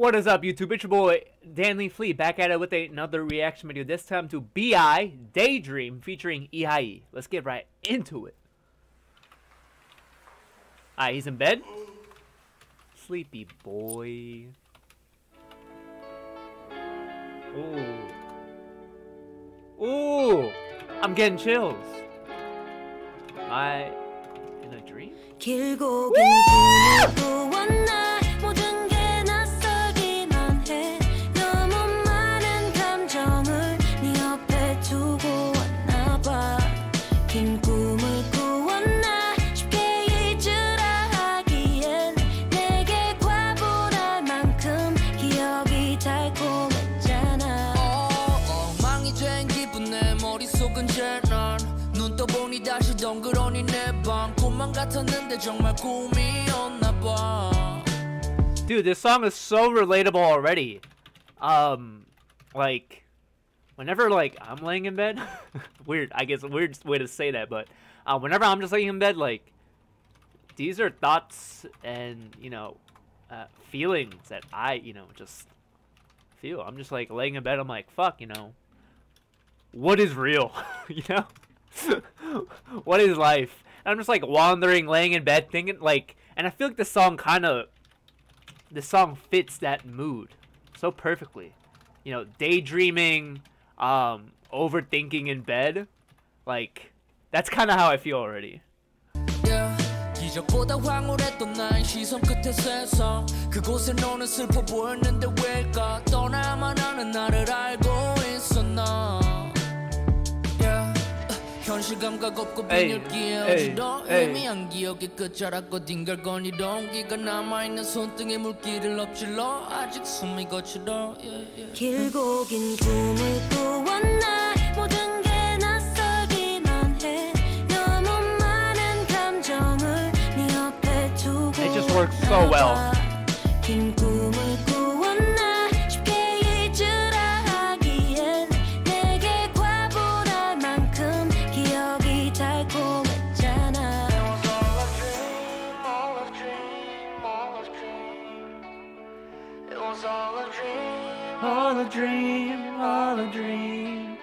What is up, YouTube? It's your boy, Dan Lee Flea, back at it with another reaction video, this time to B.I. Daydream featuring Lee Hi. Let's get right into it. Alright, he's in bed. Sleepy boy. Ooh. Ooh! I'm getting chills. Am I in a dream? Woo! 덩그러니 내 방 꿈만 같았는데 정말 꿈이었나 봐. Dude, this song is so relatable already. Like whenever I'm laying in bed, weird, I guess a weird way to say that, but whenever I'm just laying in bed, like these are thoughts and, you know, feelings that I, you know, just feel. I'm just like laying in bed, I'm like, fuck, you know, what is real? You know? What is life? And I'm just like wandering, laying in bed, thinking like, and I feel like this song fits that mood so perfectly. You know, daydreaming, overthinking in bed, like that's kind of how I feel already. Yeah. 이전보다 황홀했던 나의 시선 끝에 세상 그곳에 너는 슬퍼 보였는데 왜일까 떠나만 하는 나를 알고 있었나. 현실감각 없고 비늘기에 어지러운 애매한 기억의 끝자락 어딘가를 거니던 기가 남아있는 손등에 물기를 엎질러 아직 숨이 거칠어 길고 긴 꿈을 꾸었나 모든 게 낯설기만 해 너무 많은 감정을 네 옆에 두고 It just works so well. 긴 꿈을 꾸었나 쉽게 잊으라 하기엔 내게 과분할 만큼 All a dream.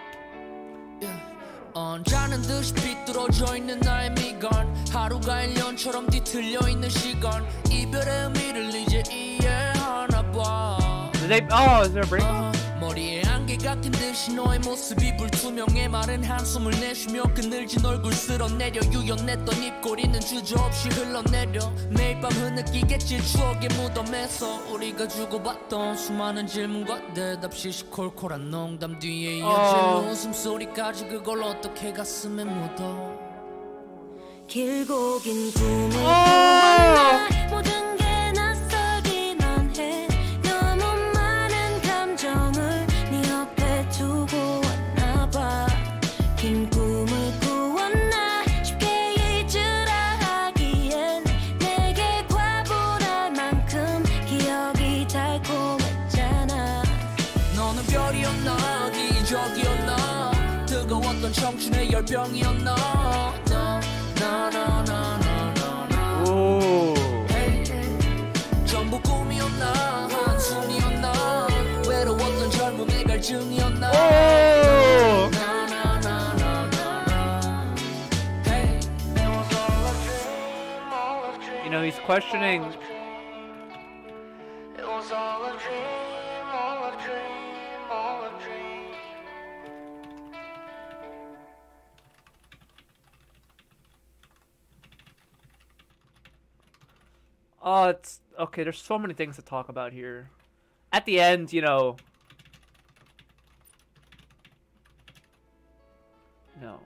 언제는 듯이 비뚤어져 있는 나의 미간 하루가 1년처럼 뒤틀려 있는 시간 이별의 의미를 이제 이해하나 봐. Is there a break? 머리에 안개 같은 듯이 너의 모습이 불투명해 마른 한숨을 내쉬며 그늘진 얼굴 쓸어내려 유연했던 입꼬리는 주저없이 흘러내려 매일 밤 흐느끼겠지 추억의 무덤에서 우리가 주고받던 수많은 질문과 대답시시 콜콜한 농담 뒤에 이어질 웃음소리까지 그걸 어떻게 가슴에 묻어 길고 긴 꿈을 꾸었나 모든 You know, he's questioning. It was all a dream, all a dream. Oh, it's okay. There's so many things to talk about here. At the end, you know. No.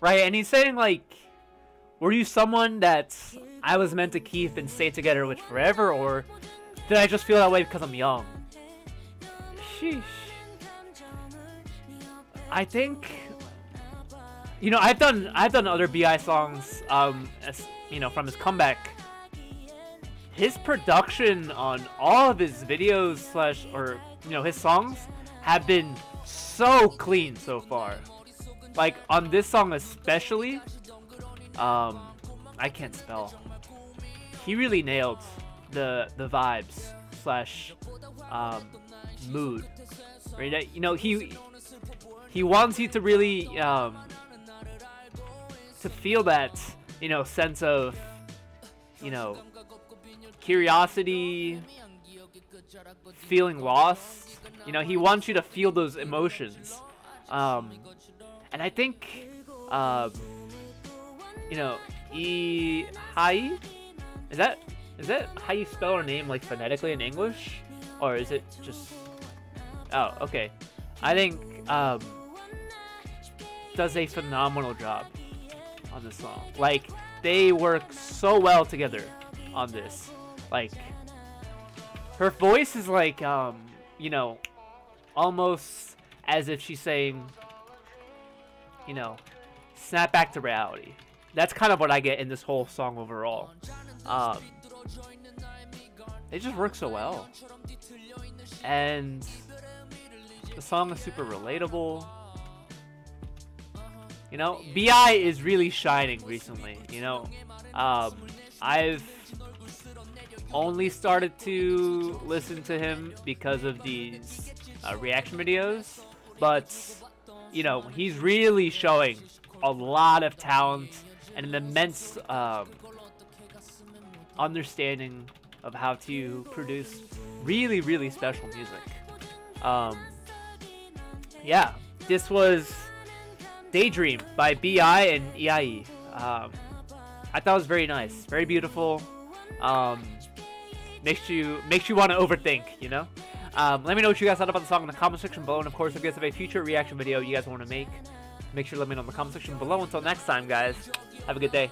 Right, and he's saying, like, were you someone that I was meant to keep and stay together with forever, or did I just feel that way because I'm young? Sheesh. I think. You know, I've done other B.I. songs, as, you know, from his comeback. His production on all of his videos or, you know, his songs have been so clean so far. Like on this song especially, I can't spell. He really nailed the vibes slash mood. Right? You know, he wants you to really to feel that, you know, sense of, you know, curiosity, feeling lost. You know, he wants you to feel those emotions. And I think, you know, Lee Hi, is that how you spell her name, like phonetically in English, or is it just? Oh, okay. I think does a phenomenal job on this song. Like, they work so well together on this. Like, her voice is like, you know, almost as if she's saying, you know, snap back to reality. That's kind of what I get in this whole song overall. It just works so well. And the song is super relatable. You know, B.I. is really shining recently, you know. I've only started to listen to him because of these reaction videos. But, you know, he's really showing a lot of talent and an immense understanding of how to produce really, really special music. Yeah, this was Daydream by B.I. and E.I.E. I thought it was very nice, very beautiful. Makes you want to overthink, you know. Let me know what you guys thought about the song in the comment section below, and of course, if you guys have a future reaction video you guys want to make, make sure to let me know in the comment section below. Until next time, guys, have a good day.